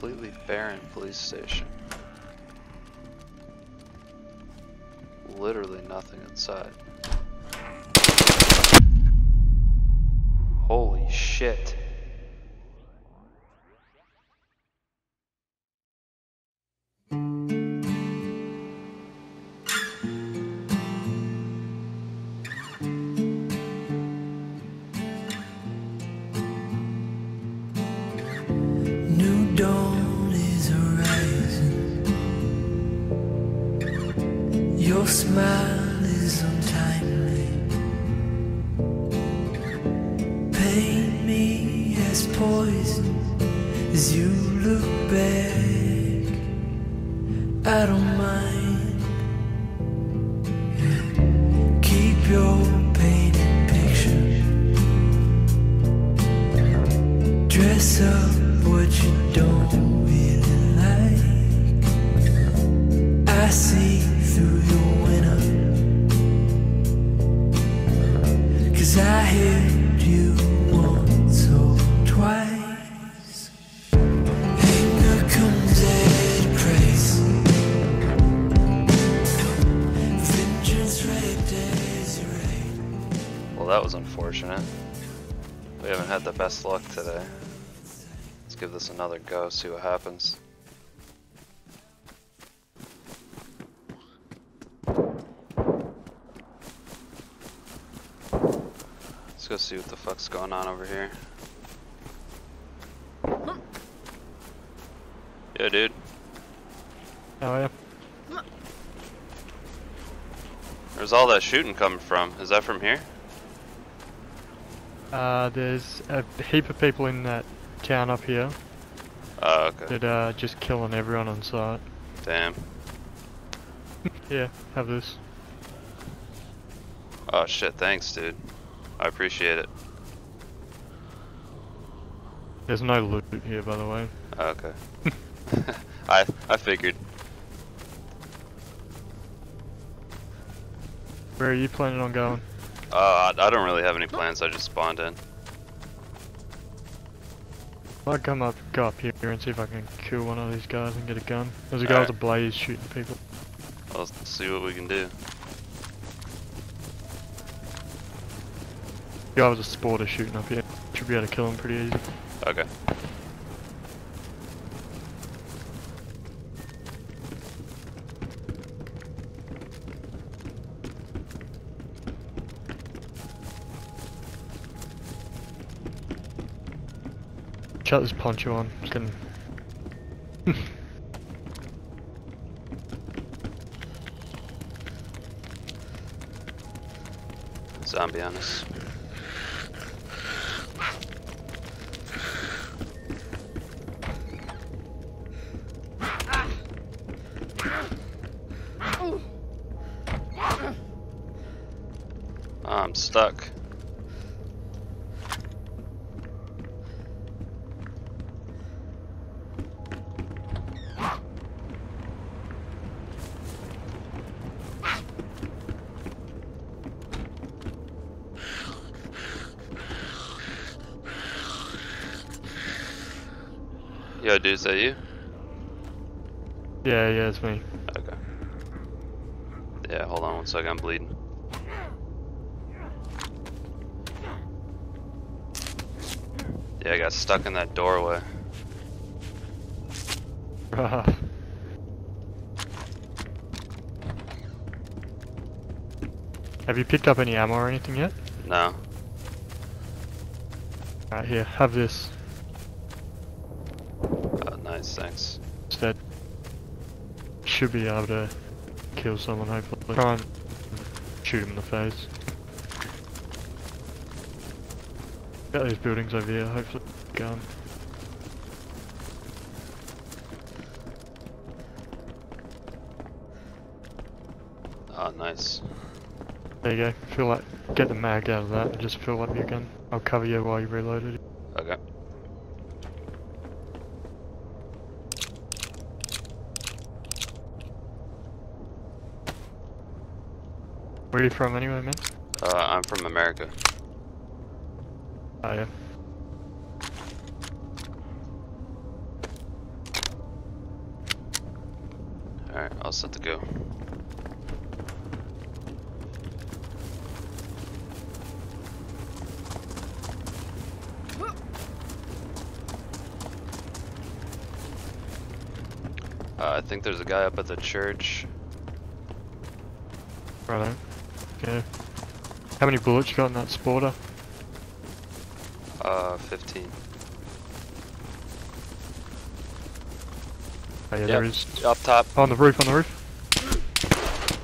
completely barren police station. Literally nothing inside. Holy shit. Your smile is untimely. Paint me as poison as you look back. I don't mind. Keep your painted picture. Dress up what you don't really like. I see through your winter, 'cause I heard you once or twice. Anger comes at a price. Vengeance right as you right. Well, that was unfortunate. We haven't had the best luck today. Let's give this another go, see what happens. Let's go see what the fuck's going on over here. Yeah, dude. How are you? Where's all that shooting coming from? Is that from here? There's a heap of people in that town up here. Oh, okay. That are just killing everyone on sight. Damn. Yeah, have this. Oh shit, thanks, dude. I appreciate it. There's no loot here, by the way. Okay. I figured. Where are you planning on going? I don't really have any plans. I just spawned in. I'll go up here and see if I can kill one of these guys and get a gun. There's a guy with a blaze shooting people. Let's see what we can do. I was a sporter shooting up here. Should be able to kill him pretty easy. Okay. Shut this poncho on. Just kidding. Zombie on us. I'm stuck. Yo, dude, is that you? Yeah, it's me. Okay. Yeah, hold on one second, I'm bleeding. Yeah, I got stuck in that doorway. Have you picked up any ammo or anything yet? No. Alright, here, have this. Oh, nice, thanks. That should be able to kill someone, hopefully. Try and shoot him in the face. Got those buildings over here, hopefully. Gun. Oh, nice. There you go. Feel like, get the mag out of that and just fill up your gun. I'll cover you while you reload it. Okay. Where are you from anyway, man? I'm from America. Oh yeah. Alright, all set to go. I think there's a guy up at the church. Righto. Okay. How many bullets you got in that sporter? 15. Oh yeah, yep. There is. Up top. Oh, on the roof, on the roof.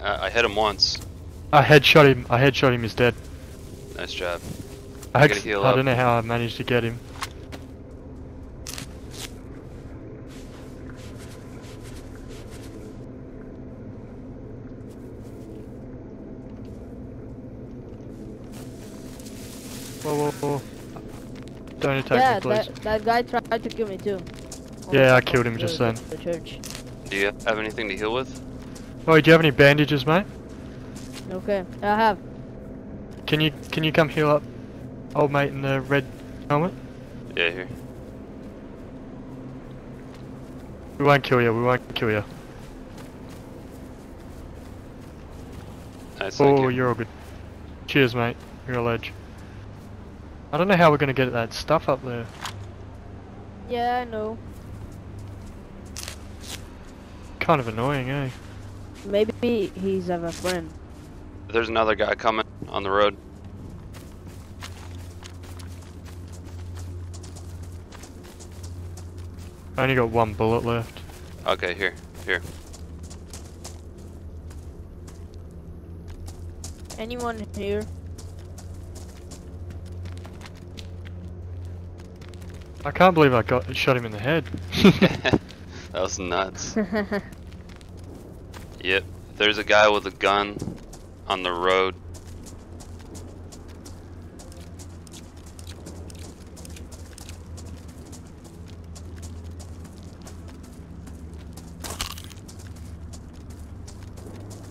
I hit him once. I headshot him, he's dead. Nice job. I don't know how I managed to get him. Whoa, whoa, whoa. Don't attack me, please. Yeah, that guy tried to kill me too. Yeah, I killed him just then. Do you have anything to heal with? Oh, do you have any bandages, mate? Okay, I have. Can you come heal up? Old mate in the red helmet? Yeah, here. We won't kill you, we won't kill you. Nice, oh, you're all good. Cheers, mate. You're a ledge. I don't know how we're gonna get that stuff up there. Yeah, I know. Kind of annoying, eh? Maybe he's have a friend. There's another guy coming on the road. I only got one bullet left. Okay, here. Anyone here? I can't believe I shot him in the head. That was nuts. Yep, there's a guy with a gun on the road.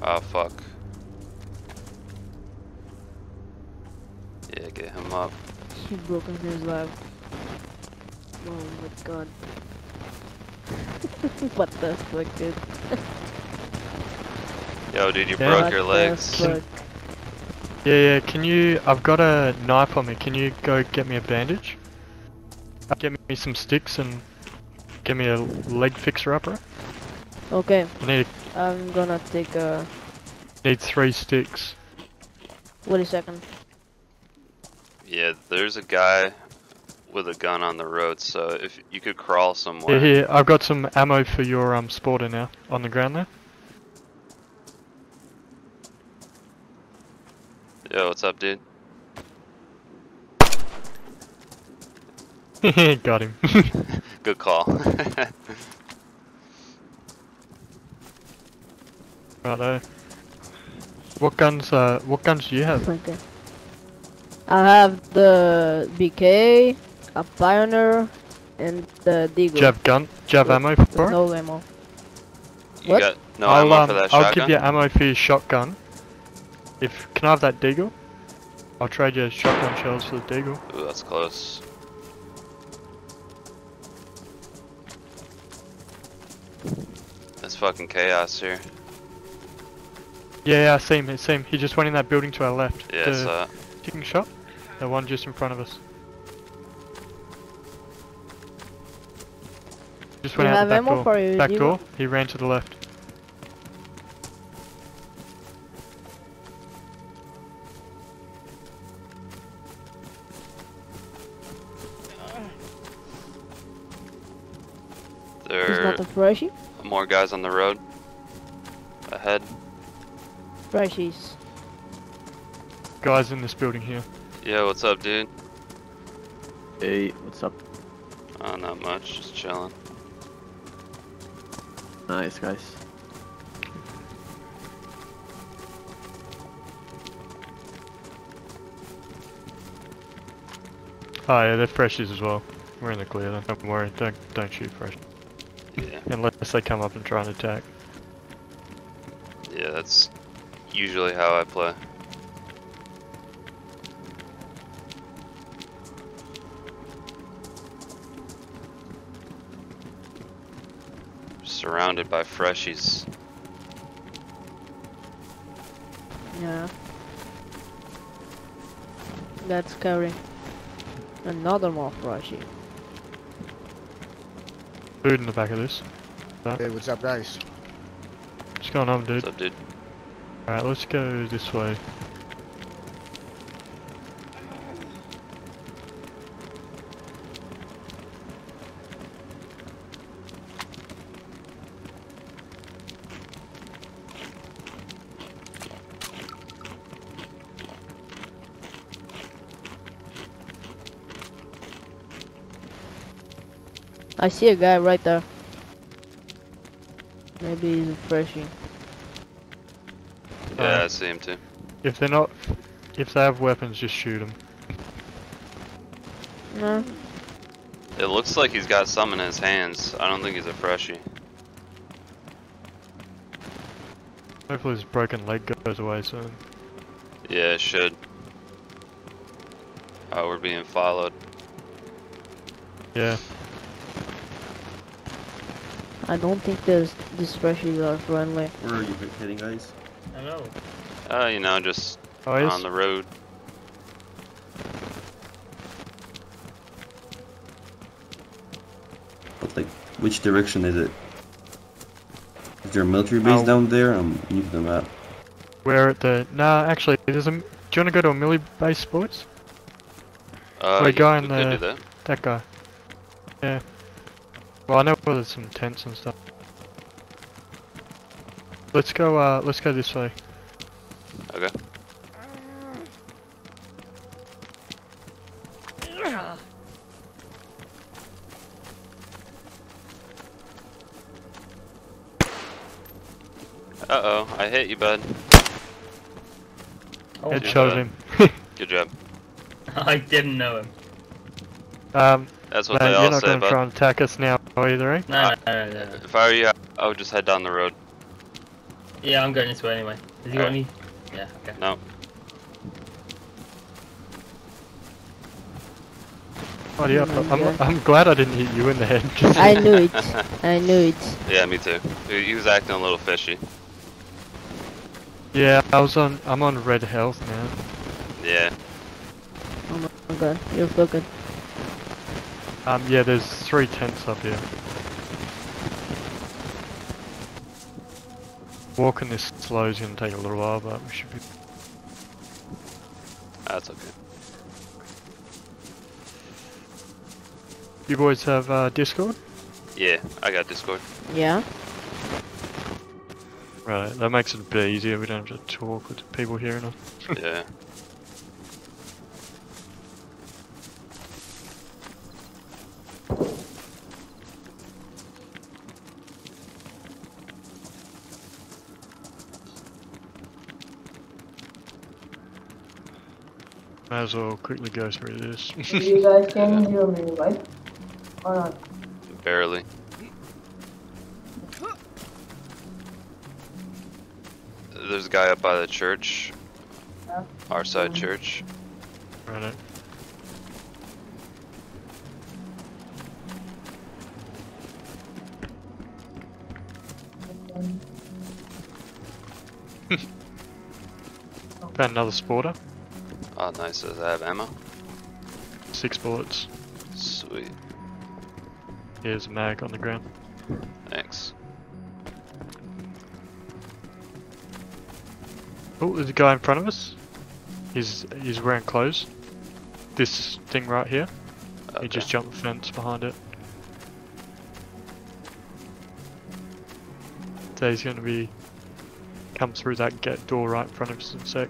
Oh fuck. Yeah, get him up. He broke into his life. Oh my god. What the fuck, dude? Yo, dude, you broke your legs. Yeah, can you... I've got a knife on me. Can you go get me a bandage? Get me some sticks and... Get me a leg fixer-upper. Okay. I need a... I'm gonna take a... Need 3 sticks. Wait a second. Yeah, there's a guy with a gun on the road, so if you could crawl somewhere. Yeah, here, I've got some ammo for your sporter now, on the ground there. Yo, what's up, dude? Got him. Good call. Righto. What guns do you have? Okay. I have the BK, a Pioneer, and the Deagle. Do you have ammo for it? No ammo. You what? Got no ammo for that shotgun? I'll give you ammo for your shotgun. Can I have that Deagle? I'll trade you shotgun shells for the Deagle. Ooh, that's close. That's fucking chaos here. Yeah, I see him, He just went in that building to our left. Yeah, it's that. Chicken shop? The one just in front of us. Just went out the back door. He ran to the left. There are more guys on the road. Ahead. Freshies. Guys in this building here. Yeah, what's up, dude? Hey, what's up? Oh, not much, just chilling. Nice, guys. Oh yeah, they're freshies as well. We're in the clear, don't worry, don't shoot fresh. Yeah. Unless they come up and try and attack. Yeah, that's usually how I play. surrounded by freshies. Yeah. That's carrying another more freshie. Food in the back of this. Hey, what's up, guys? What's going on, dude? What's up, dude? Alright, let's go this way. I see a guy right there. Maybe he's refreshing. Yeah, I see him too. If they're not, if they have weapons, just shoot them. No. It looks like he's got some in his hands. I don't think he's a freshie. Hopefully his broken leg goes away soon. Yeah, it should. Oh, we're being followed. Yeah. I don't think these freshies are friendly. Where are you heading, guys? I know. You know, just on the road. But like, which direction is it? Is there a military base down there? I'm leaving the map. We're at the... Nah, actually, there's a... Do you want to go to a military base, boys? We're going that guy. Yeah. Well, I know where there's some tents and stuff. Let's go this way. Okay. Uh-oh, I hit you, bud. Oh, headshot him. Good job. I didn't know him. That's what they all say, bud. You're not gonna try and attack us now either, eh? No. If I were you, I would just head down the road. Yeah, I'm going this way anyway. Has he got me? Yeah, okay. No. Oh yeah, I'm glad I didn't hit you in the head. I knew it. I knew it. Yeah, me too. He was acting a little fishy. Yeah, I'm on red health now. Yeah. Oh my god, you're fucking. Yeah, there's three tents up here. Walking this slow is gonna take a little while, but we should be... That's okay. You boys have Discord? Yeah, I got Discord. Yeah. Right, that makes it a bit easier, we don't have to talk with people hearing us. Yeah. Might as well quickly go through this. You guys can hear me, right? Or not? Barely. There's a guy up by the church. Yeah. Our side church. Right. Found another sporter. Oh nice, does I have ammo? 6 bullets. Sweet. Here's a mag on the ground. Thanks. Oh, there's a guy in front of us. He's wearing clothes. This thing right here. Okay. He just jumped the fence behind it. So he's gonna be come through that door right in front of us in a sec.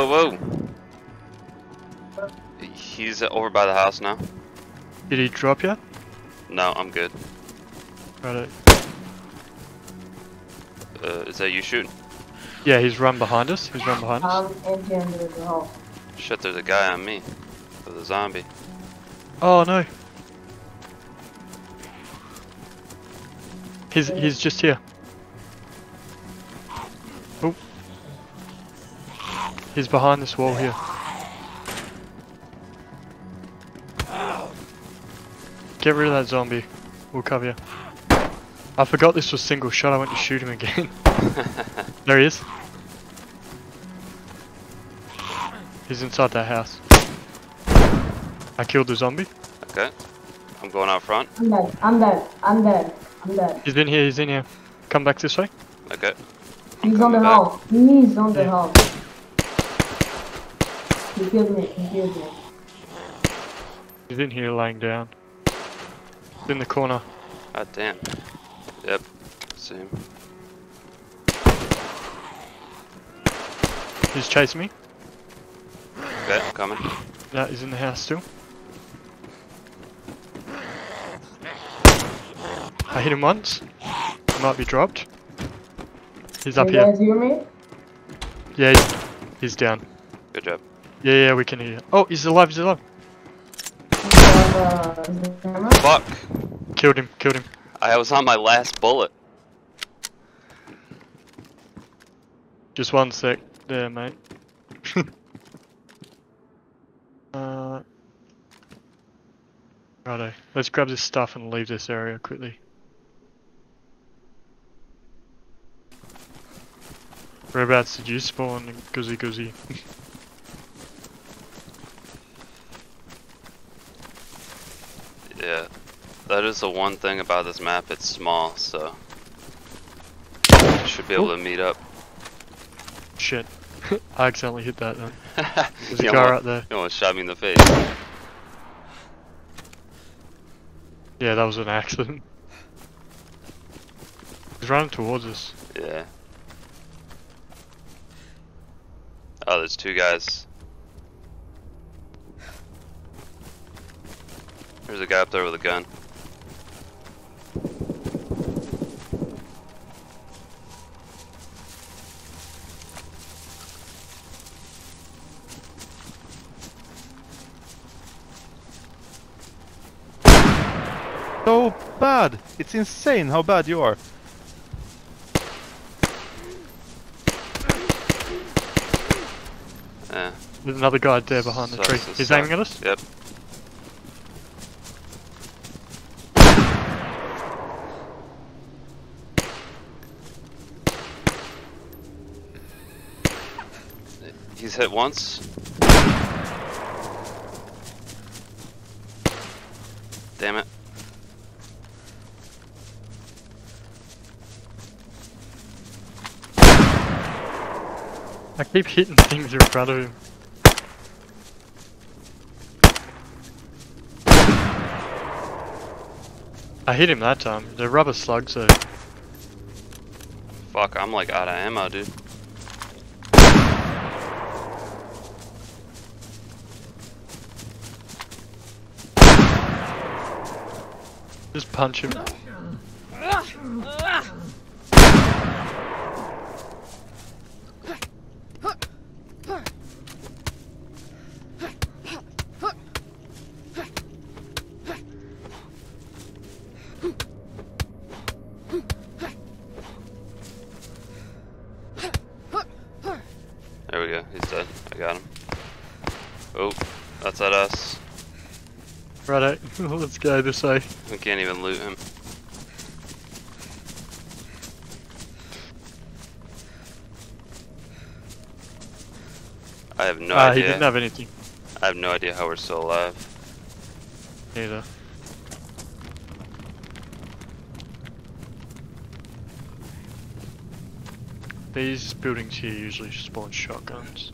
Whoa. He's over by the house now. Did he drop yet? No, I'm good. Right. Is that you shooting? Yeah, he's run behind us. He's run behind us. Shit, there's a guy on me. There's a zombie. Oh no. He's just here. Oh. He's behind this wall here. Get rid of that zombie. We'll cover you. I forgot this was single shot. I went to shoot him again. There he is. He's inside that house. I killed the zombie. Okay. I'm going out front. I'm dead. I'm dead. I'm dead. I'm dead. He's in here. He's in here. Come back this way. Okay. He's on the house. He's on the house. He killed me. He killed me. He's in here laying down. In the corner. Ah, damn. Yep. See him. He's chasing me. Okay, I'm coming. No, he's in the house still. I hit him once. He might be dropped. He's up here. Can you guys hear me? Yeah, he's down. Good job. Yeah, yeah, we can hear you. Oh, he's alive, he's alive. Fuck. Killed him, killed him. I was on my last bullet. Just one sec there, mate. Righto, let's grab this stuff and leave this area quickly. Whereabouts did you spawn, Guzzy Guzzy? Yeah. That is the one thing about this map, it's small, so we should be able to meet up. Shit. I accidentally hit that then. There's a guy right there. You almost shot me in the face. Yeah, that was an accident. He's running towards us. Yeah. Oh, there's two guys. There's a guy up there with a gun. So bad! It's insane how bad you are. Yeah. There's another guy there behind the tree. He's aiming at us? Yep. He's hit once. Damn it. I keep hitting things in front of him. I hit him that time. They're rubber slugs though. Fuck, I'm like out of ammo, dude. Just punch him. There we go, he's dead. I got him. Oh, that's at us. Righto, let's go this way. We can't even loot him. I have no idea. He didn't have anything. I have no idea how we're still alive. Neither. These buildings here usually spawn shotguns.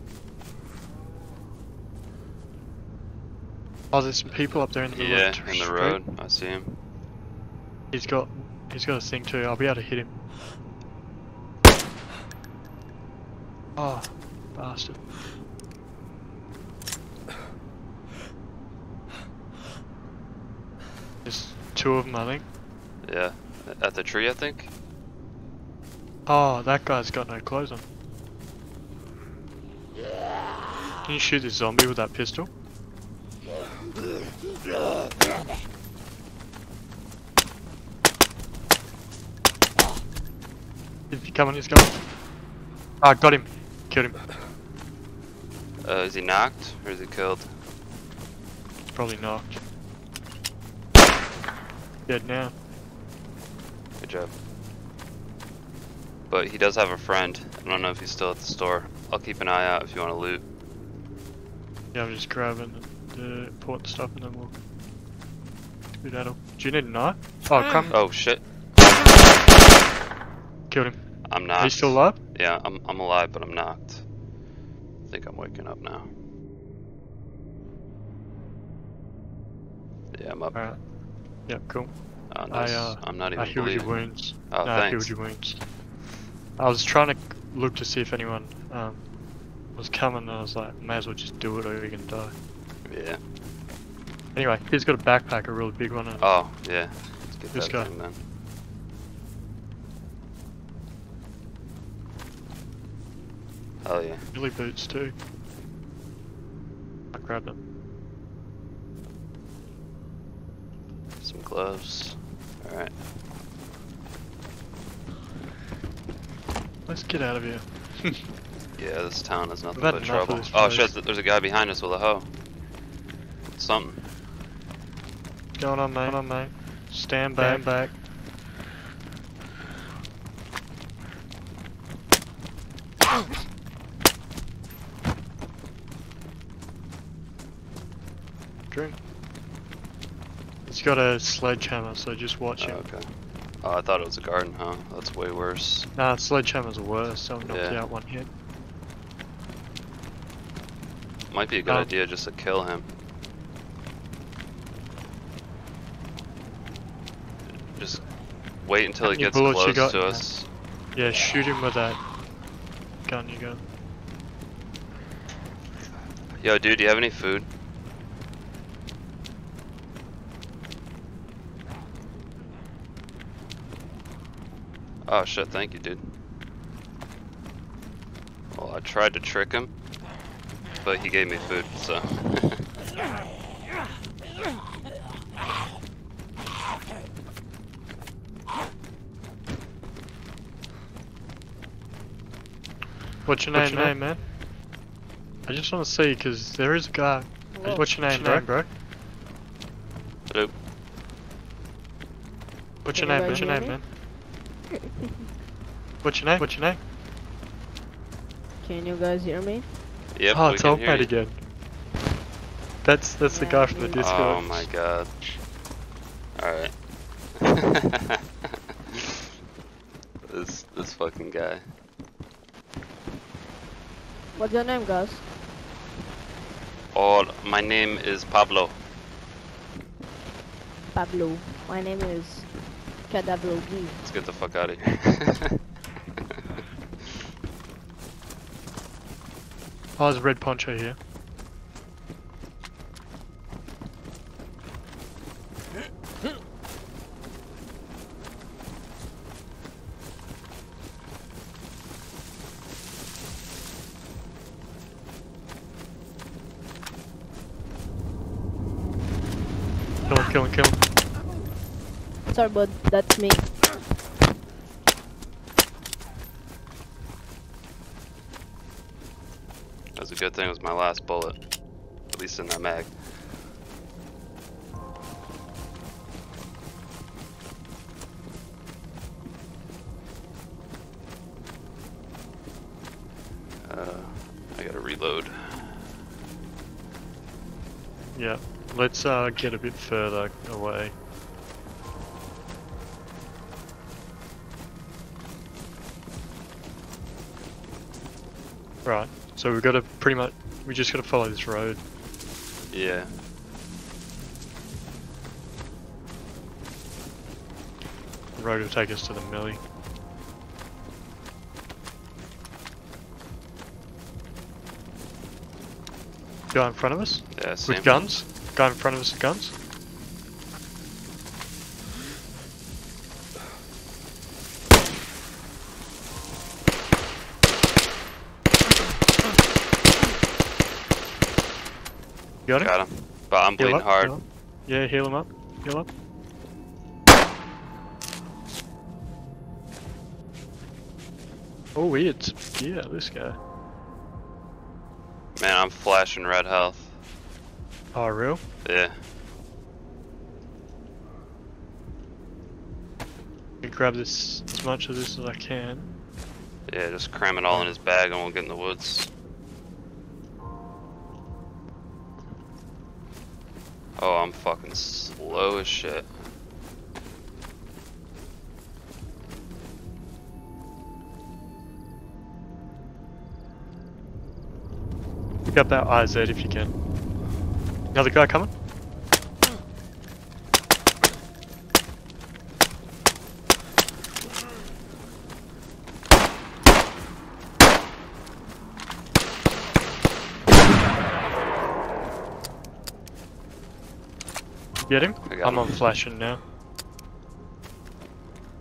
Oh, there's some people up there in the middle of the street. Yeah, in the road. I see him. He's got a thing too. I'll be able to hit him. Oh, bastard. There's two of them, I think. Yeah, at the tree, I think. Oh, that guy's got no clothes on. Can you shoot this zombie with that pistol? Come on, he's coming. Ah, oh, got him. Killed him. Is he knocked or is he killed? Probably knocked. Dead now. Good job. But he does have a friend. I don't know if he's still at the store. I'll keep an eye out if you want to loot. Yeah, I'm just grabbing the important stuff and then we'll do that. Do you need a knife? Oh, come. Oh, shit. Killed him. I'm knocked. Are you still alive? Yeah, I'm alive, but I'm knocked. I think I'm waking up now. Yeah, I'm up. Alright. Yep, cool. Oh, nice. I'm not even bleeding. I healed your wounds. Oh, no, thanks. I healed your wounds. I was trying to look to see if anyone was coming, and I was like, may as well just do it or you're gonna die. Yeah. Anyway, he's got a backpack, a really big one. Oh, yeah. Let's get this guy. Then. Oh yeah. Billy boots too. I grabbed them. Some gloves. Alright. Let's get out of here. Yeah, this town is nothing but trouble. Oh shit, there's a guy behind us with a hoe. Something. What's going on, mate? Stand back. Drink. He's got a sledgehammer, so just watch him. Okay. Oh, I thought it was a garden, huh? That's way worse. Nah, sledgehammers are worse. So knocked you out one hit. Might be a good idea just to kill him. Just wait until he gets close to us. Yeah, shoot him with that gun you got. Yo, dude, do you have any food? Oh shit, thank you, dude. Well, I tried to trick him, but he gave me food, so... What's your name, man? I just want to see, because there is a guy... What's your name, bro? Hello. What's your name, man? What's your name? Can you guys hear me? Yep, oh, it's all right again. That's the guy from the Discord. Oh my god. Alright. this fucking guy. What's your name, guys? Oh, my name is Pablo. Pablo. My name is... Let's get the fuck out of here. Oh, there's a red poncho here. Kill him. Sorry, bud, that's me. That's a good thing, it was my last bullet. At least in that mag. I gotta reload. Yeah, let's get a bit further away. Right, so we've got to we just got to follow this road. Yeah. The road will take us to the millie. Guy in front of us? Yeah, with guns? Guy in front of us with guns? You got him? But I'm bleeding hard. Heal yeah, heal him up. Heal up. Oh, weird. Yeah, this guy. Man, I'm flashing red health. Oh, real? Yeah. I grab this as much of this as I can. Yeah, just cram it all in his bag and we'll get in the woods. Oh, I'm fucking slow as shit. Pick up that IZ if you can. Another guy coming? Get him? I'm on flashing now.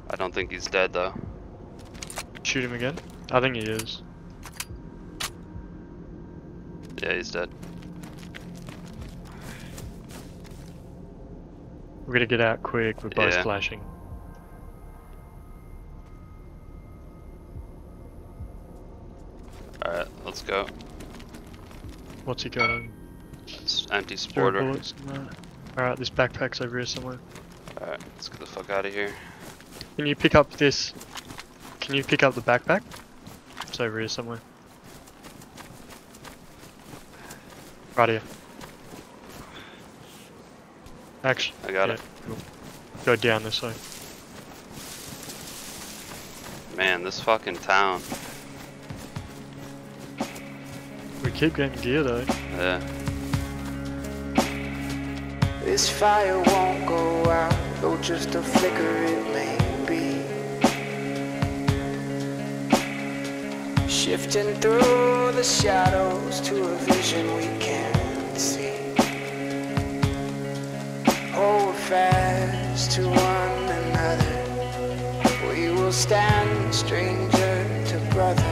I don't think he's dead though. Shoot him again? I think he is. Yeah, he's dead. We're gonna get out quick, we're both flashing. Alright, let's go. What's he got on? It's empty sporter. Alright, this backpack's over here somewhere. Alright, let's get the fuck out of here. Can you pick up this? Can you pick up the backpack? It's over here somewhere. Right here. Actually, I got it. Cool. Go down this way. Man, this fucking town. We keep getting gear though. Yeah. This fire won't go out, though just a flicker it may be. Shifting through the shadows to a vision we can't see. Hold fast to one another, we will stand stranger to brother.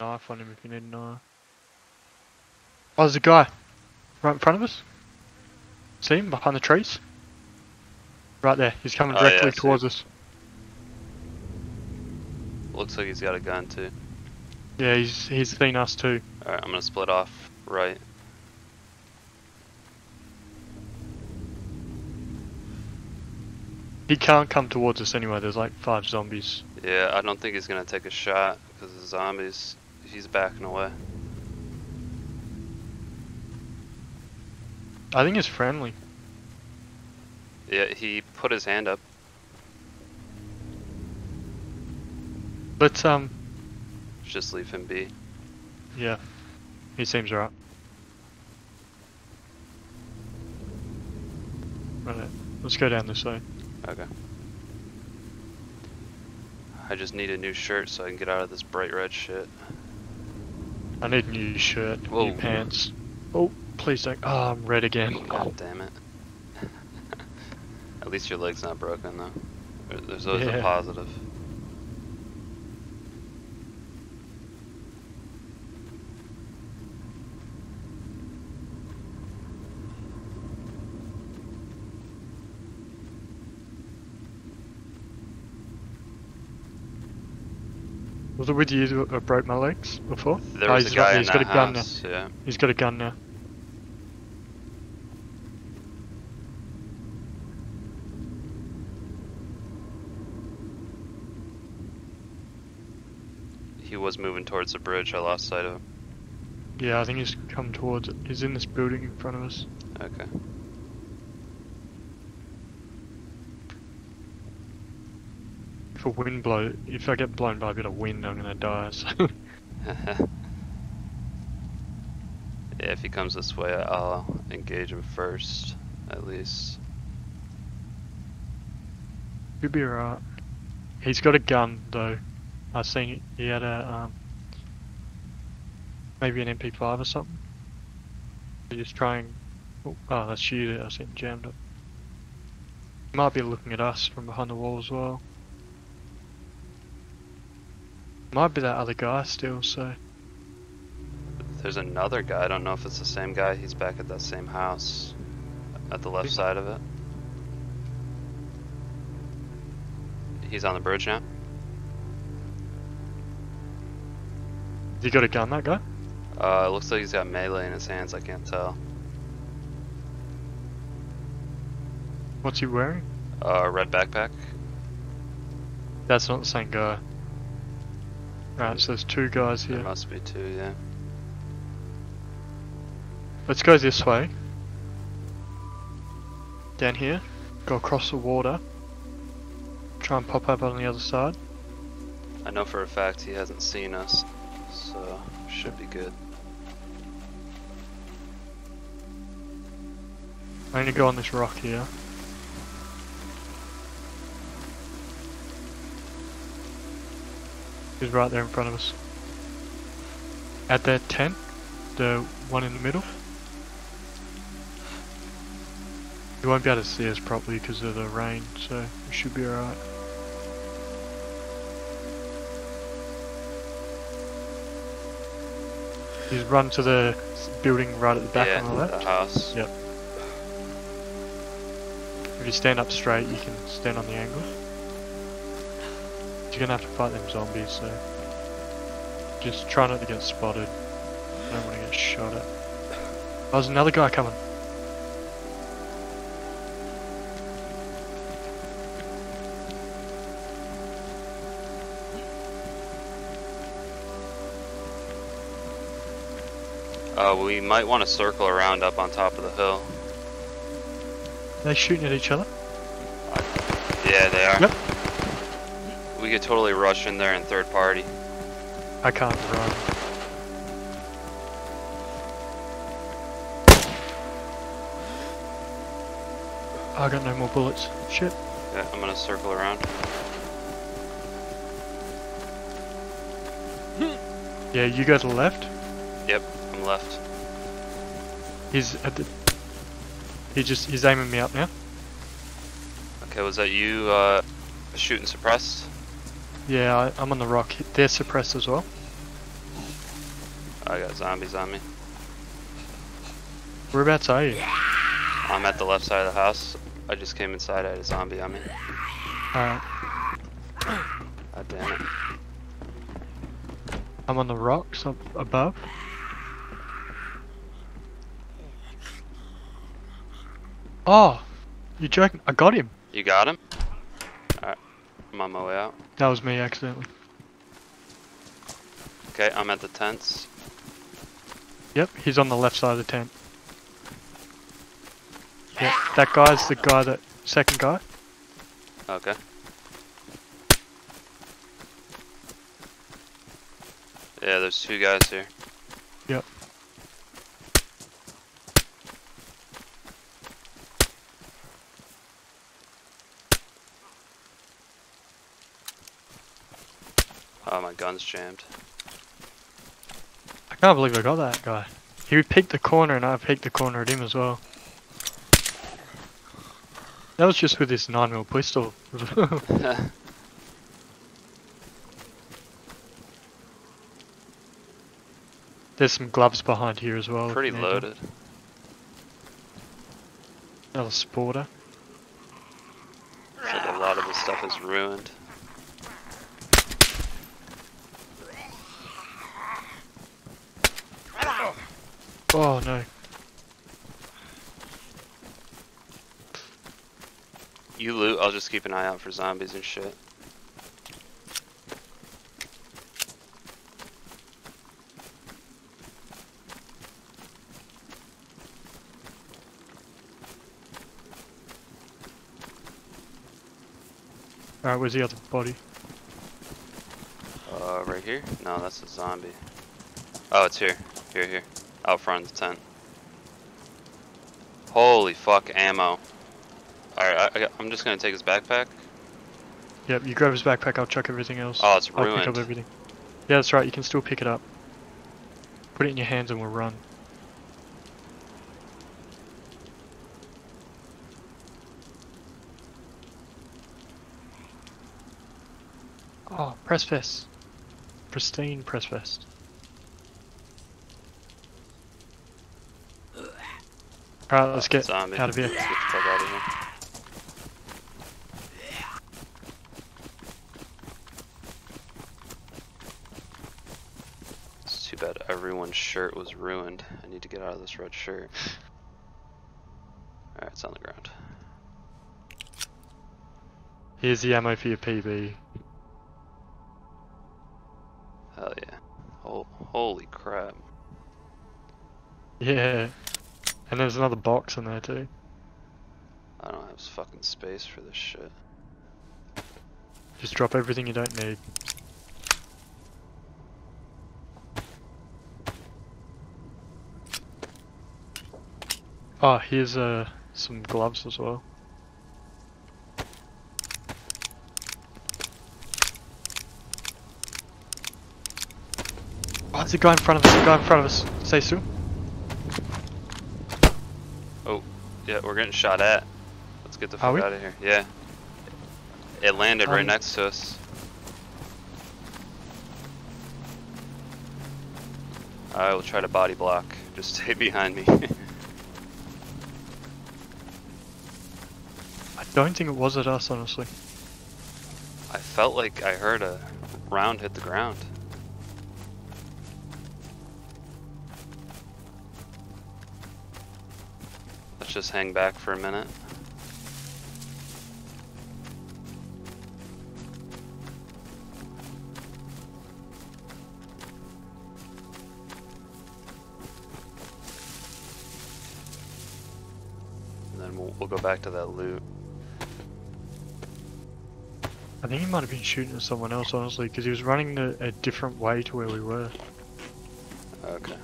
Knife on him if you need a knife. Oh, there's a guy right in front of us. See him behind the trees? Right there, he's coming directly towards us. Looks like he's got a gun too. Yeah, he's seen us too. Alright, I'm gonna split off right. He can't come towards us anyway, there's like 5 zombies. Yeah, I don't think he's gonna take a shot because the zombies, he's backing away. I think it's friendly. Yeah, he put his hand up. But just leave him be. Yeah, he seems right. Right, let's go down this way. Okay. I just need a new shirt so I can get out of this bright red shit. I need a new shirt, new pants. Oh. Please don't. Oh, I'm red again. God damn it. At least your leg's not broken though. There's always a positive. Was it with you that I broke my legs before? There is a guy in that house, yeah. He's got a gun now. He was moving towards the bridge, I lost sight of him. Yeah, I think he's come towards it. He's in this building in front of us. Okay. If a wind blow, if I get blown by a bit of wind, I'm gonna die, so. Yeah, if he comes this way, I'll engage him first, at least. You'll be alright. He's got a gun, though. I seen he had a, maybe an MP5 or something. He just trying. Oh, that's you, I seen him jammed up. He might be looking at us from behind the wall as well. Might be that other guy still, so... There's another guy, I don't know if it's the same guy, he's back at that same house. At the left side of it. He's on the bridge now. You got a gun, that guy? It looks like he's got melee in his hands, I can't tell. What's he wearing? A red backpack. That's not the same guy. Right, so there's two guys here. There must be two, yeah. Let's go this way. Down here. Go across the water. Try and pop up on the other side. I know for a fact he hasn't seen us, so should be good. I'm gonna go on this rock here. He's right there in front of us. At that tent, the one in the middle. You won't be able to see us properly because of the rain, so we should be alright. He's run to the building right at the back on the left. The house. Yep. If you stand up straight, you can stand on the angle. You're gonna have to fight them zombies, so just try not to get spotted. I don't want to get shot at. Oh, there's another guy coming. We might want to circle around up on top of the hill. Are they shooting at each other? Yeah, they are. Yep. We could totally rush in there in third party. I can't run. I got no more bullets. Shit. Yeah, I'm gonna circle around. Yeah, you go to the left? Yep, I'm left. He's at the... He's aiming me up now. Okay, was that you shooting suppressed? Yeah, I'm on the rock. They're suppressed as well. I got zombies on me. Whereabouts are you? I'm at the left side of the house. I just came inside, I had a zombie on me. Alright. God damn it. I'm on the rocks up above. Oh! You're joking. I got him. You got him? Alright. I'm on my way out. That was me accidentally. Okay, I'm at the tents. Yep, he's on the left side of the tent. Yep, that guy's the guy that... second guy. Okay. Yeah, there's two guys here. Yep. Oh, my gun's jammed. I can't believe I got that guy. He picked the corner and I picked the corner at him as well. That was just with this 9mm pistol. There's some gloves behind here as well. Pretty loaded. Another sporter. Looks like a lot of this stuff is ruined. Oh no. You loot, I'll just keep an eye out for zombies and shit. Alright, where's the other body? Right here? No, that's a zombie. Oh, it's here. Here, here. Out front of the tent. Holy fuck, ammo. Alright, I'm just gonna take his backpack. Yep, you grab his backpack, I'll check everything else. Oh, it's ruined. I'll pick up everything. Yeah, that's right, you can still pick it up. Put it in your hands and we'll run. Oh, press vest. Pristine press vest. Alright, let's get out of here. Let's get the fuck out of here. It's too bad everyone's shirt was ruined. I need to get out of this red shirt. Alright, it's on the ground. Here's the ammo for your PB. Hell yeah. Oh, holy crap. Yeah. And there's another box in there too. I don't have fucking space for this shit. Just drop everything you don't need. Oh, here's some gloves as well. Oh, there's a guy in front of us, Stay still. Oh, yeah, we're getting shot at. Let's get the fuck out of here. Yeah. It landed right next to us. I will try to body block. Just stay behind me. I don't think it was at us, honestly. I felt like I heard a round hit the ground. Just hang back for a minute. And then we'll go back to that loot. I think he might have been shooting at someone else, honestly, because he was running a different way to where we were. Okay.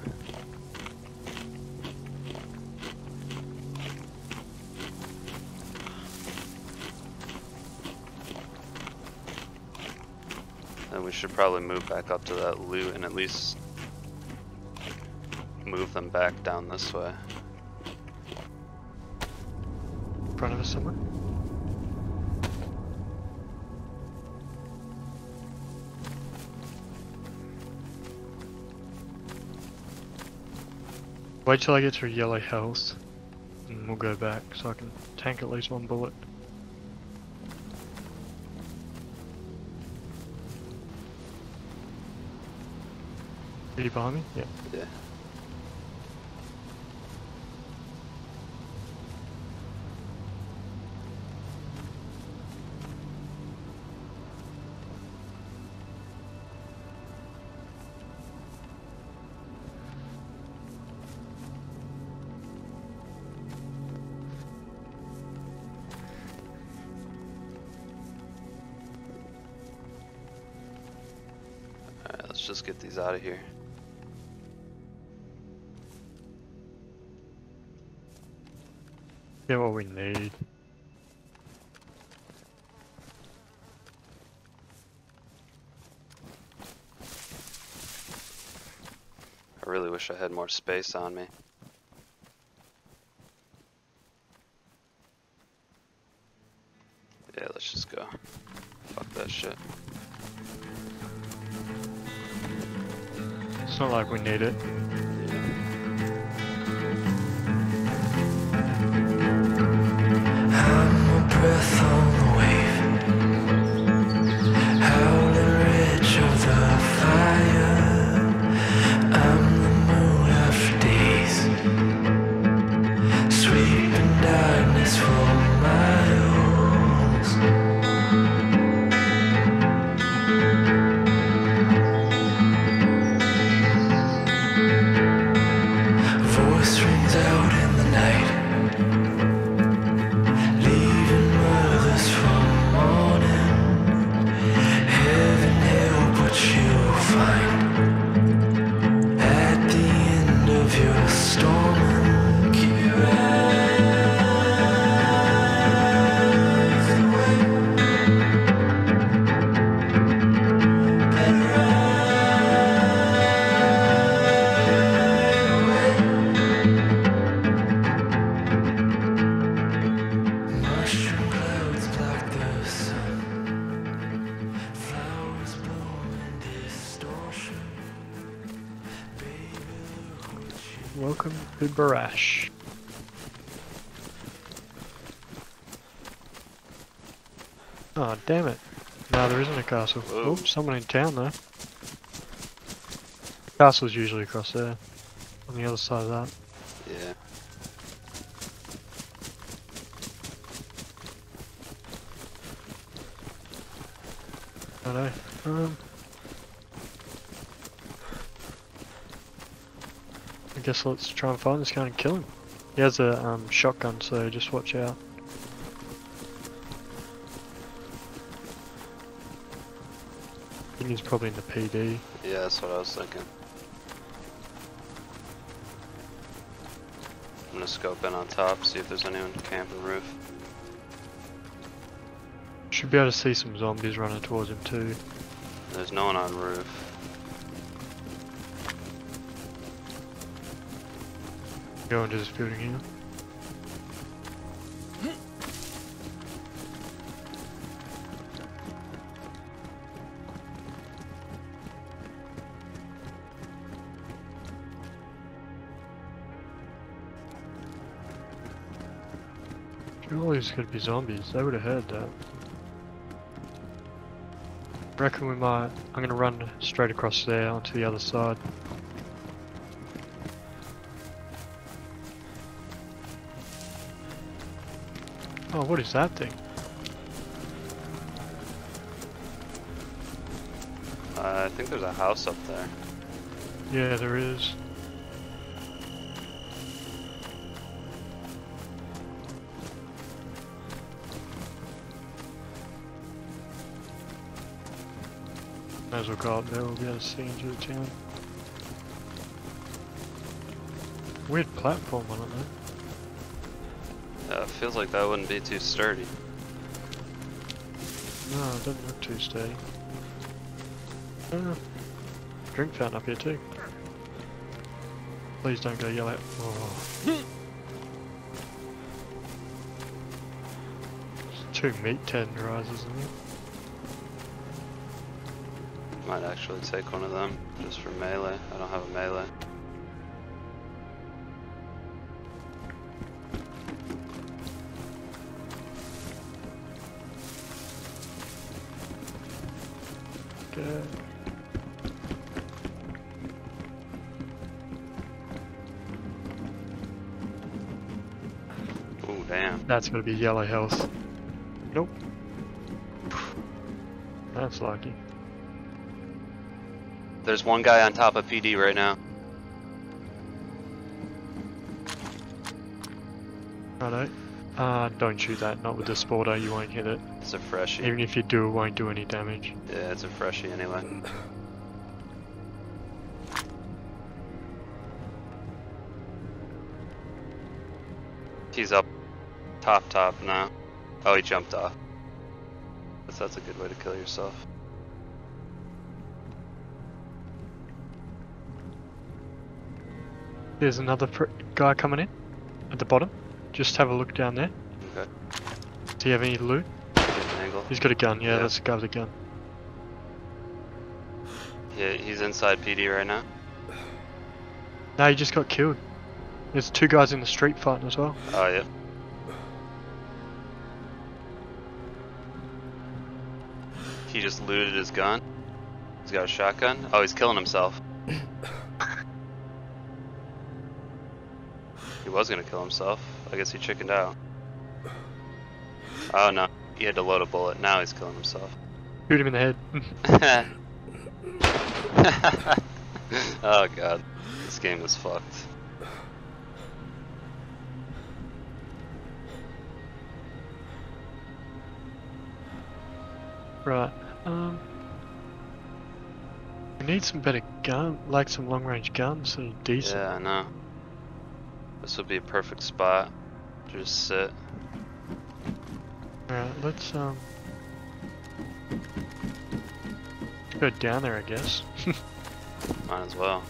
We should probably move back up to that loot and at least move them back down this way. In front of us somewhere? Wait till I get to yellow health and we'll go back so I can tank at least one bullet. Are you behind me? Yeah. Yeah. Alright, let's just get these out of here. Get what we need. I really wish I had more space on me. Yeah, let's just go. Fuck that shit. It's not like we need it. Breath on the wave, howling ridge of the fire. I'm the moon after days. Welcome to Borosh. Oh, damn it. No, there isn't a castle. Whoa. Oh, someone in town though. Castle's usually across there. On the other side of that. Yeah. I don't know. I guess let's try and find this guy and kill him. He has a shotgun, so just watch out. I think he's probably in the PD. Yeah, that's what I was thinking. I'm gonna scope in on top, see if there's anyone camping roof. Should be able to see some zombies running towards him too. There's no one on roof. Go into this building here. Surely it's gonna be zombies, they would have heard that. Reckon we might. I'm gonna run straight across there onto the other side. Oh, what is that thing? I think there's a house up there. Yeah, there is. Might as well go up there, we'll be able to see into the town. Weird platform on it though. Feels like that wouldn't be too sturdy. No, it doesn't look too sturdy. Drink fountain up here too. Please don't go yell out. Oh. There's two meat tenderizers in there. Might actually take one of them just for melee. I don't have a melee. Oh damn. That's gonna be yellow health. Nope. That's lucky. There's one guy on top of PD right now. Righto. Don't shoot that, not with the sporter, you won't hit it. It's a freshie. Even if you do, it won't do any damage. Yeah, it's a freshie anyway. He's up top now. Oh, he jumped off. That's a good way to kill yourself. There's another guy coming in at the bottom. Just have a look down there. Okay. Do you have any loot? He's got a gun, yeah, that's the guy with a gun. Yeah, he's inside PD right now. No, he just got killed. There's two guys in the street fighting as well. Oh, yeah. He just looted his gun. He's got a shotgun. Oh, he's killing himself. He was gonna kill himself. I guess he chickened out. Oh no, he had to load a bullet. Now he's killing himself. Shoot him in the head. Oh god, this game is fucked. Right, we need some better gun, like some long range guns that are decent. Yeah, I know. This would be a perfect spot to just sit. Alright, let's go down there, I guess. Might as well.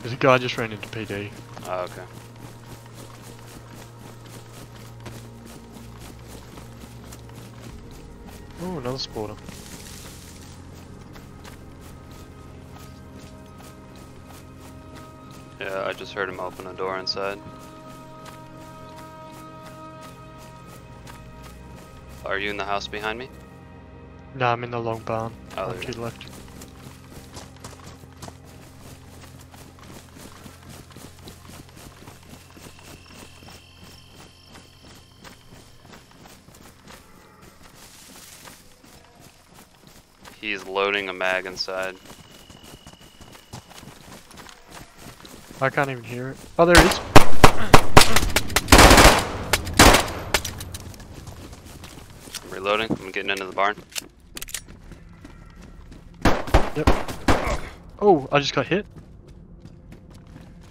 There's a guy I just ran into PD. Oh, okay. Oh, another spawner. Yeah, I just heard him open a door inside. Are you in the house behind me? No, I'm in the long barn. Oh, there you go. Left. He's loading a mag inside. I can't even hear it. Oh, there it is. I'm reloading. I'm getting into the barn. Yep. Oh, I just got hit.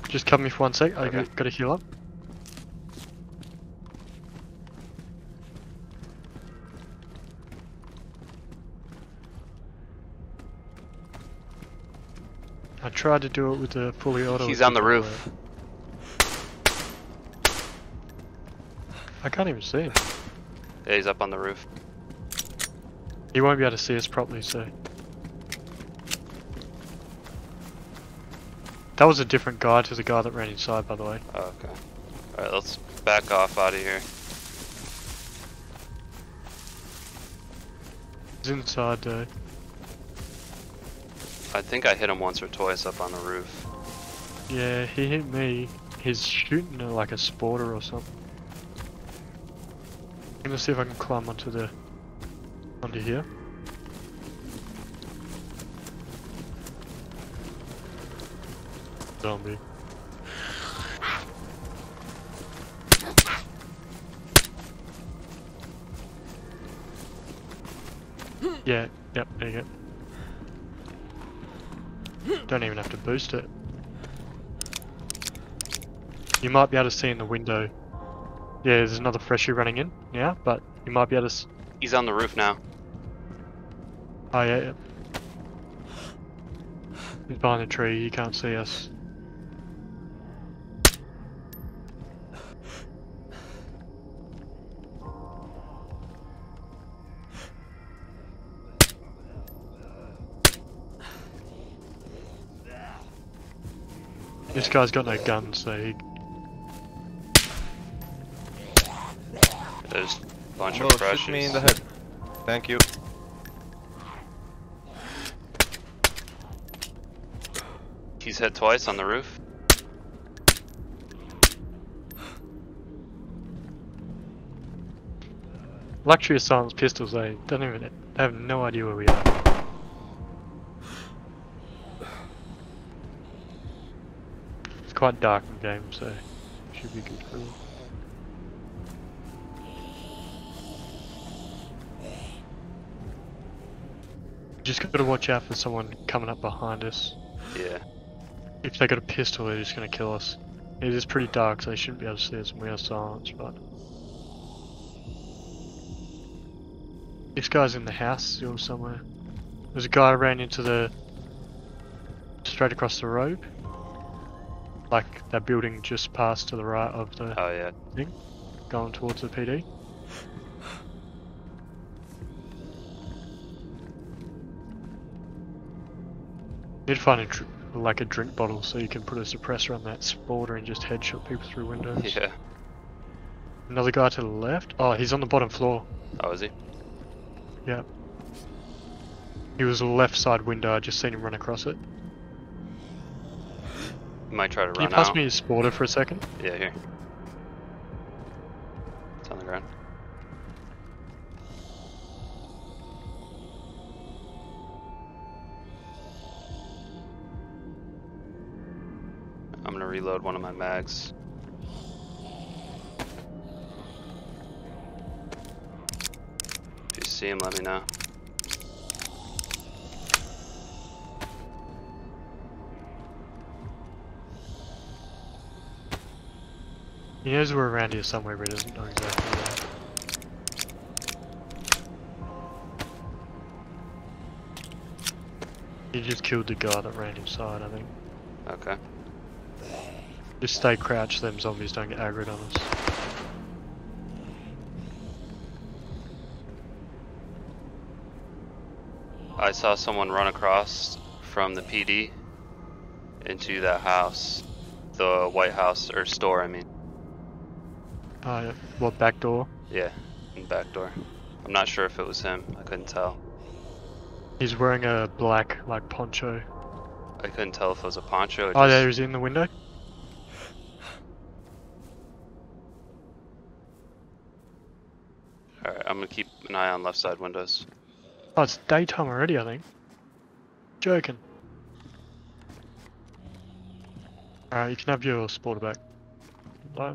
Just cover me for 1 sec. Okay. I gotta heal up. I tried to do it with the fully auto. He's on the roof. I can't even see him. Yeah, he's up on the roof. He won't be able to see us properly, so. That was a different guy to the guy that ran inside, by the way. Oh, okay. Alright, let's back off out of here. He's inside, though. I think I hit him once or twice up on the roof. Yeah, he hit me. He's shooting at like a sporter or something. I'm gonna see if I can climb onto the... onto here. Zombie. Yeah, yep, there you go. Don't even have to boost it. You might be able to see in the window. Yeah, there's another freshie running in now, but you might be able to see. He's on the roof now. Oh yeah, yeah. He's behind the tree, he can't see us. This guy's got no guns, so he... There's a bunch of crashes. Shoot me in the head. Thank you. He's hit twice on the roof. Luxury of silenced pistols, they don't even... they have no idea where we are. Quite dark in game, so should be good for you. Just gotta watch out for someone coming up behind us. Yeah. If they got a pistol, they're just gonna kill us. It is pretty dark, so they shouldn't be able to see us, and we are silenced, but... This guy's in the house still somewhere. There's a guy ran into the... straight across the road. Like that building just past to the right of the thing, going towards the PD. Need to find a, like a drink bottle so you can put a suppressor on that border and just headshot people through windows. Yeah. Another guy to the left. Oh, he's on the bottom floor. Oh, is he? Yeah. He was left side window. I just seen him run across it. Might try to run out. Can you pass me his spotter for a second? Yeah, here. It's on the ground. I'm gonna reload one of my mags. see him, let me know. He knows we're around here somewhere, but he doesn't know exactly where. He just killed the guy that ran inside, I think. Okay. Just stay crouched, them zombies don't get aggroed on us. I saw someone run across from the PD into that house, the White House, or store, I mean. What, back door? Yeah, back door. I'm not sure if it was him, I couldn't tell. He's wearing a black, like, poncho. I couldn't tell if it was a poncho or just... Oh, there, is he in the window? Alright, I'm gonna keep an eye on left side windows. Oh, it's daytime already, I think. Joking. Alright, you can have your spotter back. Bye.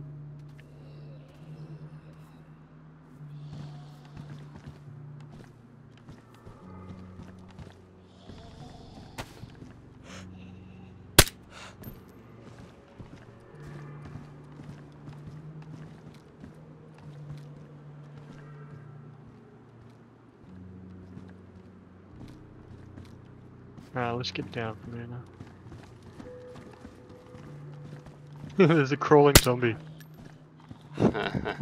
Alright, let's get down from here now. There's a crawling zombie. I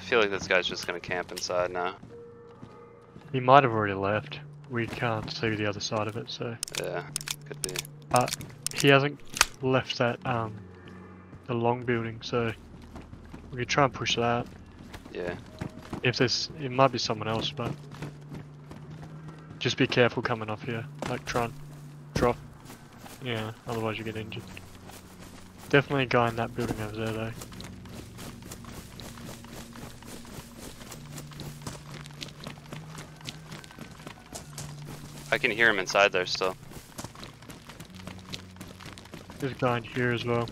feel like this guy's just gonna camp inside now. He might have already left. We can't see the other side of it, so... Yeah, could be. But he hasn't left that, the long building, so... We could try and push that. Yeah. If there's, it might be someone else, but just be careful coming off here. Like try and drop. Yeah, otherwise you get injured. Definitely a guy in that building over there though. I can hear him inside there still. There's a guy in here as well.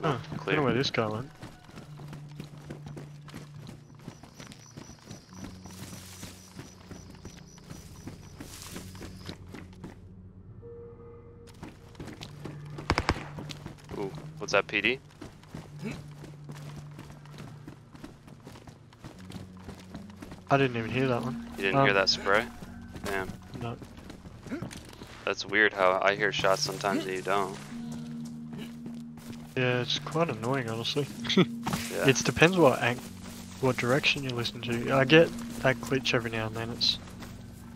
Oh, clear. I don't know where this guy went. Ooh, what's that, PD? I didn't even hear that one. You didn't hear that spray? Damn. No. That's weird how I hear shots sometimes and you don't. Yeah, it's quite annoying, honestly. Yeah. It depends what direction you listen to. I get that glitch every now and then. It's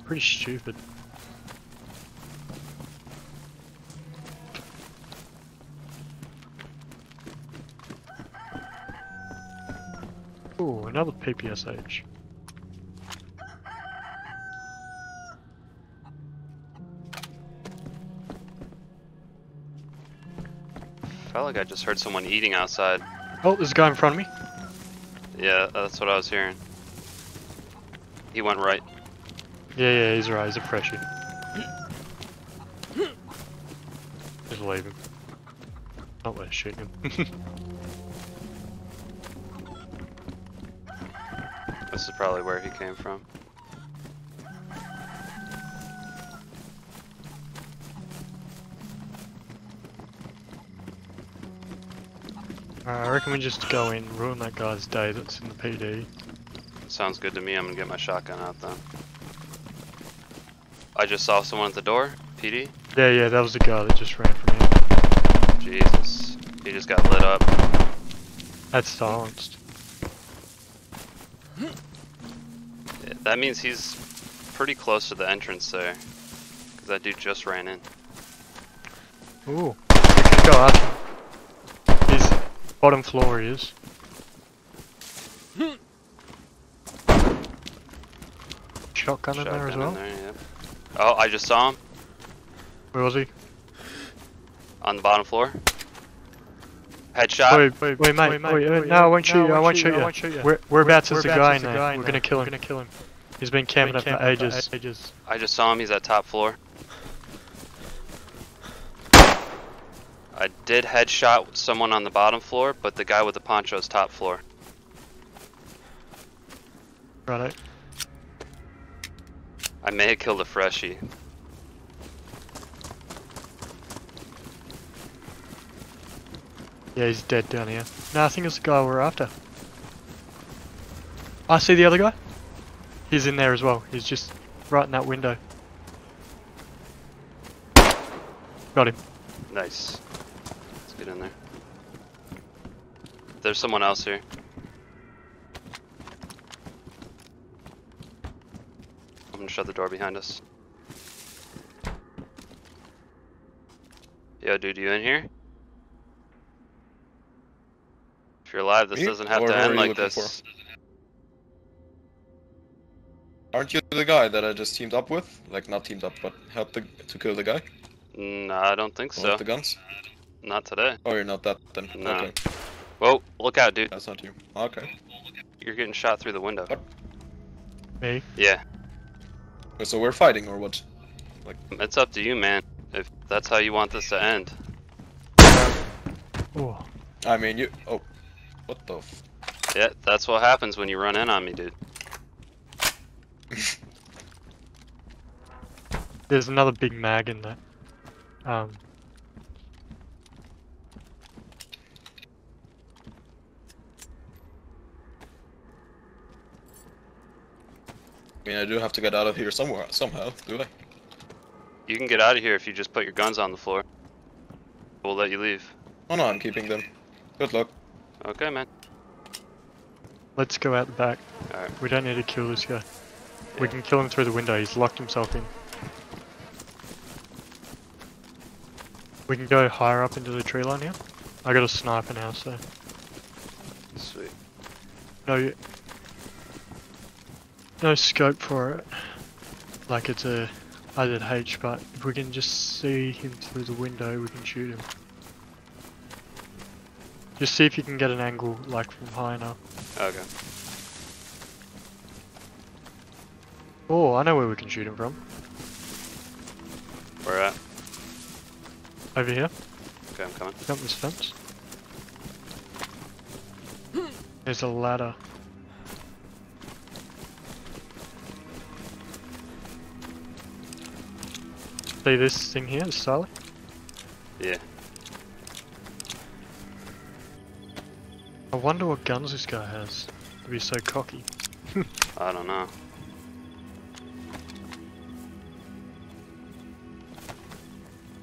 pretty stupid. Ooh, another PPSH. I felt like I just heard someone eating outside. Oh, there's a guy in front of me. Yeah, that's what I was hearing. He went right. Yeah, he's right. He's a freshie. Just leave him. Not worth shooting him. This is probably where he came from. I reckon we just go in, ruin that guy's day that's in the PD. Sounds good to me, I'm gonna get my shotgun out then. I just saw someone at the door, PD? Yeah, that was the guy that just ran from here. Jesus, he just got lit up. That's silenced. Yeah, that means he's pretty close to the entrance there. Because that dude just ran in. Ooh, we could go after him. Bottom floor he is. Shotgun in there as well. Yep. Oh, I just saw him. Where was he? On the bottom floor. Headshot. Wait, mate. No, I won't shoot you. Whereabouts is the guy in there? We're gonna kill him. He's been camping up for ages. I just saw him. He's at top floor. I did headshot someone on the bottom floor, but the guy with the poncho's top floor. Right. I may have killed a freshie. Yeah, he's dead down here. No, I think it's the guy we're after. I see the other guy. He's in there as well. He's just right in that window. Got him. Nice. Let's get in there. There's someone else here. I'm gonna shut the door behind us. Yo, dude, you in here? If you're alive, this doesn't have to end like this. Aren't you the guy that I just teamed up with? Like, not teamed up, but helped to kill the guy? No, I don't think so. With the guns? Not today. Oh, you're not that then. No. Okay. Whoa, look out, dude. That's not you. Okay. You're getting shot through the window. What? Me? Yeah. So we're fighting or what? Like, it's up to you, man. If that's how you want this to end. Ooh. I mean, you. Oh. What the f. Yeah, that's what happens when you run in on me, dude. There's another big mag in there. I mean, I do have to get out of here somewhere, somehow, do I? You can get out of here if you just put your guns on the floor. We'll let you leave. Oh no, I'm keeping them. Good luck. Okay, man. Let's go out the back. Alright. We don't need to kill this guy. Yeah. We can kill him through the window, he's locked himself in. We can go higher up into the tree line here. I got a sniper now, so. Sweet. No scope for it. Like it's a IZH, but if we can just see him through the window, we can shoot him. Just see if you can get an angle, like from high enough. Okay. Oh, I know where we can shoot him from. Where at? Over here. Okay, I'm coming. Jump this fence. There's a ladder. See this thing here, Starly? Yeah. I wonder what guns this guy has to be so cocky. I don't know.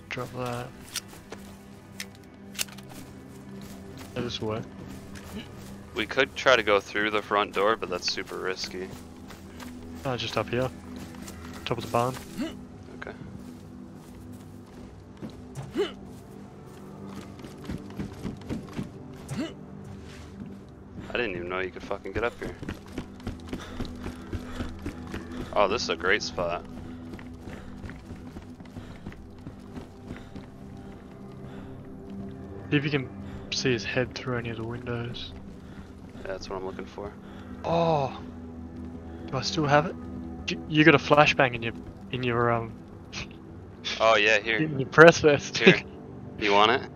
Drop that. This way. We could try to go through the front door, but that's super risky. Oh, just up here. Top of the barn. Okay. I didn't even know you could fucking get up here. Oh, this is a great spot. See if you can see his head through any of the windows. Yeah, that's what I'm looking for. Oh, do I still have it? You got a flashbang in your. Oh yeah, here. In your press vest. Here. You want it?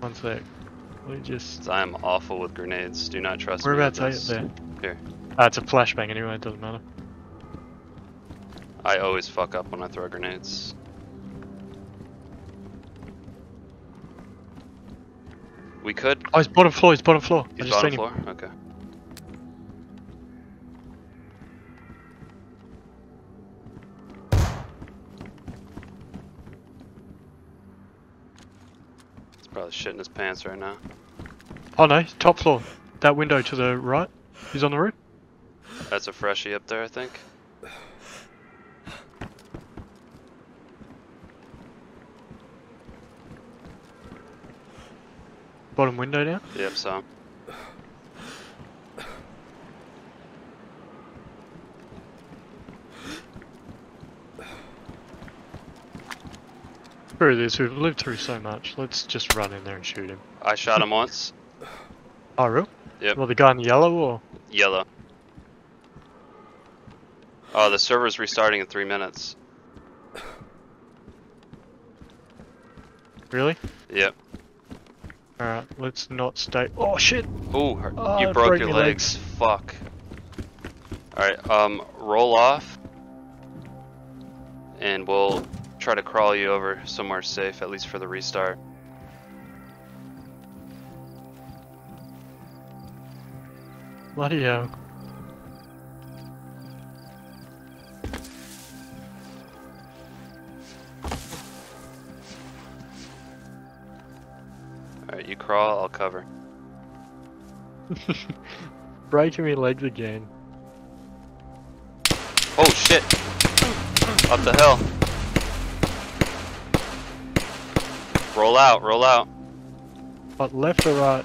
One sec. Let me just. I am awful with grenades. Do not trust me. We're about to take it there. Here. It's a flashbang anyway. It doesn't matter. I always fuck up when I throw grenades. We could. Oh, he's bottom floor. He's bottom floor. He's bottom floor. Okay. He's probably shitting his pants right now. Oh no, top floor. That window to the right. He's on the roof. That's a freshie up there, I think. Bottom window now? Yep, so. Through this, we've lived through so much. Let's just run in there and shoot him. I shot him once. Oh, real? Yep. Well, the guy in yellow or? Yellow. Oh, the server's restarting in 3 minutes. Really? Yep. Alright, let's not stay. Oh shit! Ooh, oh, you broke your legs. Fuck. Alright, roll off. And we'll try to crawl you over somewhere safe, at least for the restart. Bloody hell. Alright, you crawl, I'll cover. Breaking me legs again. Oh shit! What the hell? Roll out, roll out. What, left or right?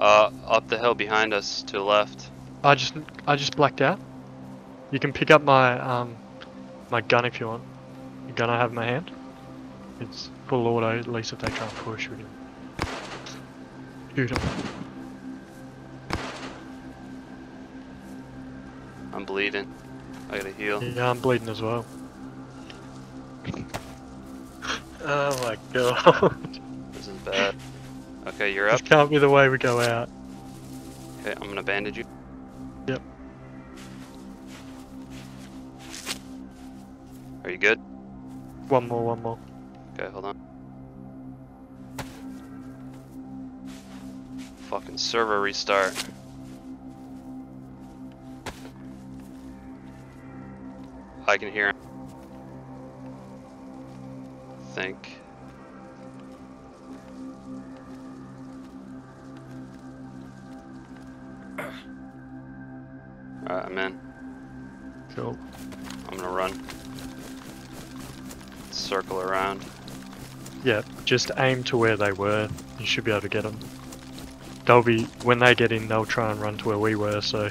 Up the hill behind us, to the left. I just blacked out. You can pick up my, my gun if you want. The gun I have in my hand. It's full auto, at least if they try and push with it. Shoot him. I'm bleeding. I gotta heal. Yeah, I'm bleeding as well. Oh my god. This is bad. Okay, you're up. This can't be the way we go out. Okay, I'm gonna bandage you. Yep. Are you good? One more, one more. Okay, hold on. Fucking server restart. I can hear him. I think. Alright, I'm in. Cool. I'm gonna run. Circle around. Yeah, just aim to where they were. You should be able to get them. They'll be, when they get in, they'll try and run to where we were, so.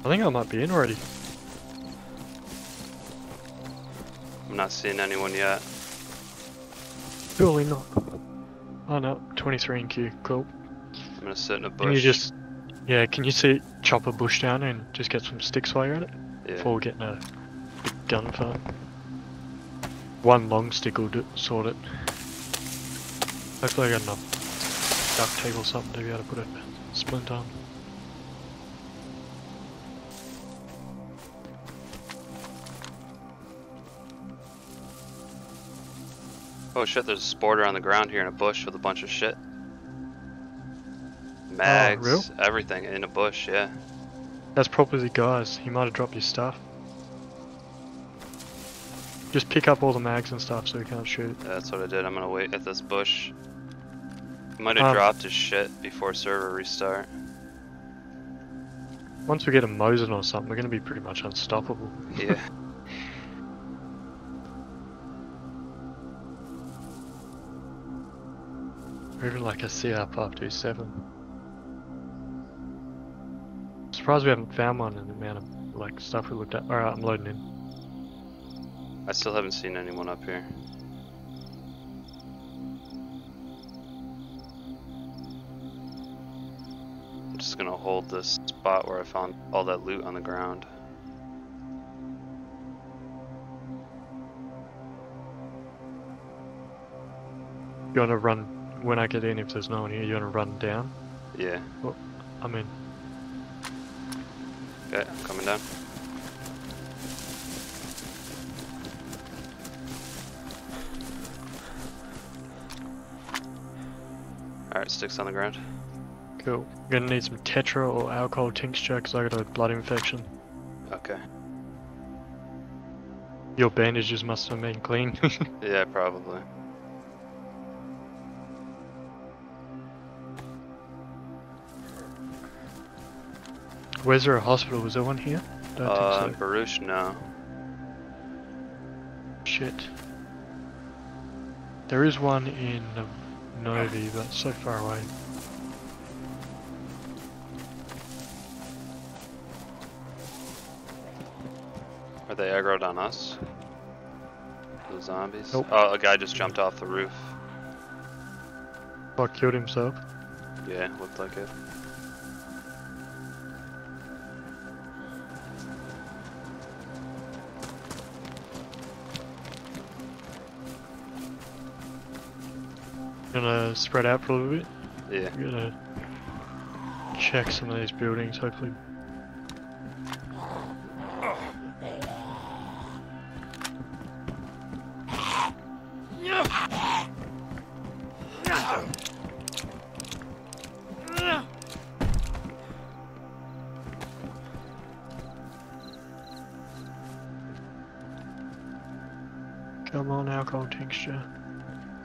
I think I might be in already. I'm not seeing anyone yet. Surely not. Oh no, 23 in queue, cool. I'm gonna sit in a bush. Can you just, yeah, can you see, chop a bush down and just get some sticks while you're at it? Yeah. Before getting a big gun for one long stick will do, sort it. Hopefully I got enough duct tape or something to be able to put a splint on. Oh shit, there's a sporter on the ground here in a bush with a bunch of shit. Mags, everything in a bush, yeah. That's probably the guys, he might have dropped your stuff. Just pick up all the mags and stuff so we can't shoot. Yeah, that's what I did, I'm gonna wait at this bush. He might have dropped his shit before server restart. Once we get a Mosin or something, we're gonna be pretty much unstoppable. Yeah. Moving like a CR527. Surprised we haven't found one in the amount of like stuff we looked at. Alright, I'm loading in. I still haven't seen anyone up here. I'm just gonna hold this spot where I found all that loot on the ground. You wanna run? When I get in, if there's no one here, you want to run down? Yeah. Oh, I'm in. Okay, I'm coming down. Alright, sticks on the ground. Cool. I'm gonna need some tetra or alcohol tincture because I got a blood infection. Okay. Your bandages must have been clean. Yeah, probably. Where's there a hospital? Was there one here? Don't think so. Borosh, no. Shit. There is one in Novi, but so far away. Are they aggroed on us? The zombies? Nope. Oh, a guy just jumped off the roof. Fuck, killed himself? Yeah, looked like it. Gonna spread out for a little bit. Yeah. I'm gonna check some of these buildings, hopefully. Come on, alcohol tincture.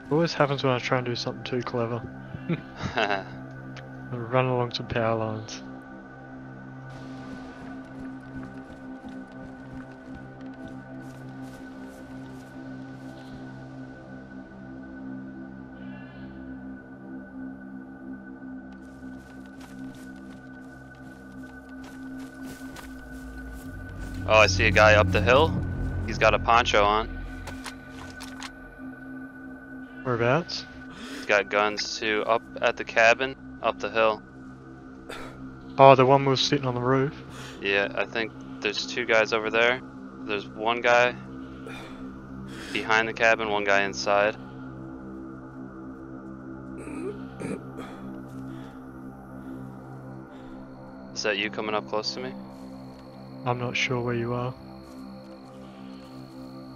It always happens when I try and do something too clever. I run along some power lines. Oh, I see a guy up the hill. He's got a poncho on. Whereabouts? He's got guns too, up at the cabin, up the hill. Oh, the one we were sitting on the roof? Yeah, I think there's two guys over there. There's one guy behind the cabin, one guy inside. Is that you coming up close to me? I'm not sure where you are.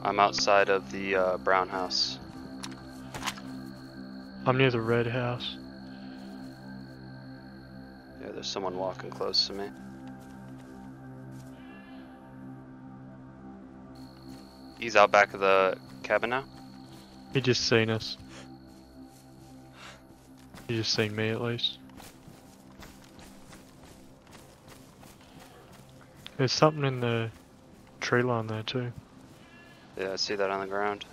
I'm outside of the brown house. I'm near the red house. Yeah, there's someone walking close to me. He's out back of the cabin now? He just seen us. He just seen me at least. There's something in the tree line there too. Yeah, I see that on the ground.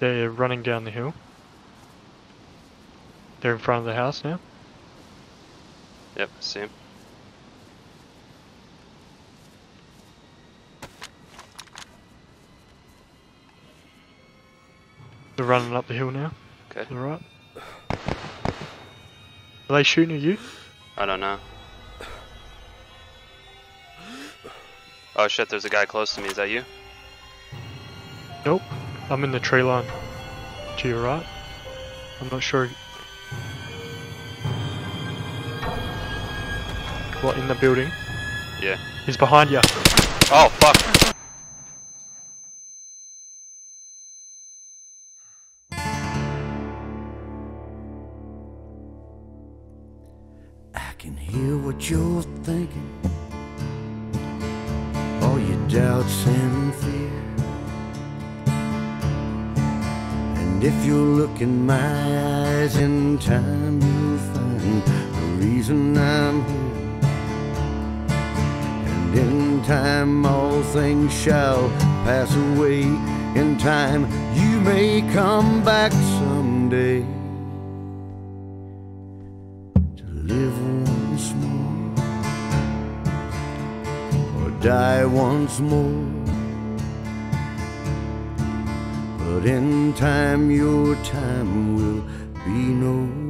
They're running down the hill. They're in front of the house now. Yep, I see him. They're running up the hill now. Okay. To the right. Are they shooting at you? I don't know. Oh shit, there's a guy close to me. Is that you? Nope. I'm in the tree line, to your right. I'm not sure what in the building. Yeah. He's behind you. Oh fuck! I can hear what you're thinking, all your doubts and fears. If you look in my eyes in time, you'll find the reason I'm here. And in time all things shall pass away. In time you may come back someday to live once more or die once more. But in time, your time will be known.